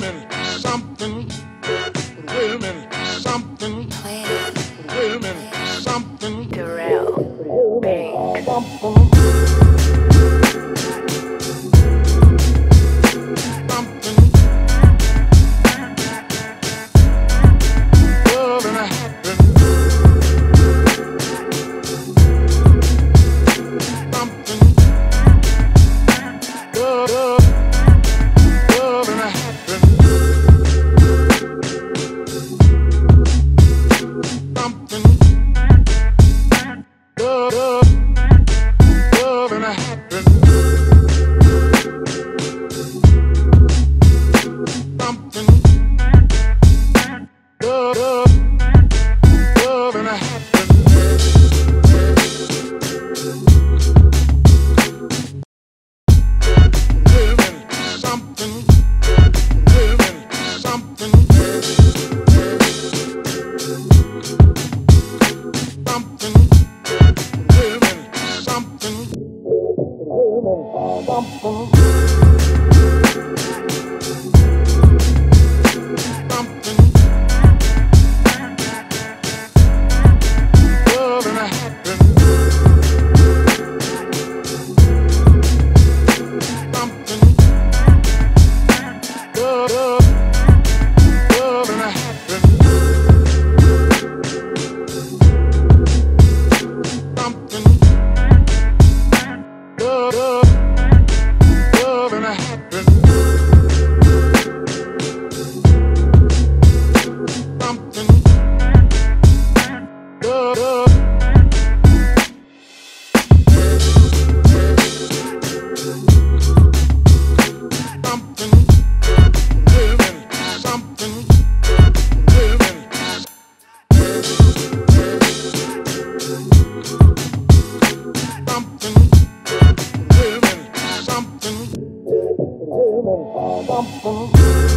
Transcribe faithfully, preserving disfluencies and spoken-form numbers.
minute, something. Wait a minute, something. Wait a minute, something. Darrell Banks. Bum bum.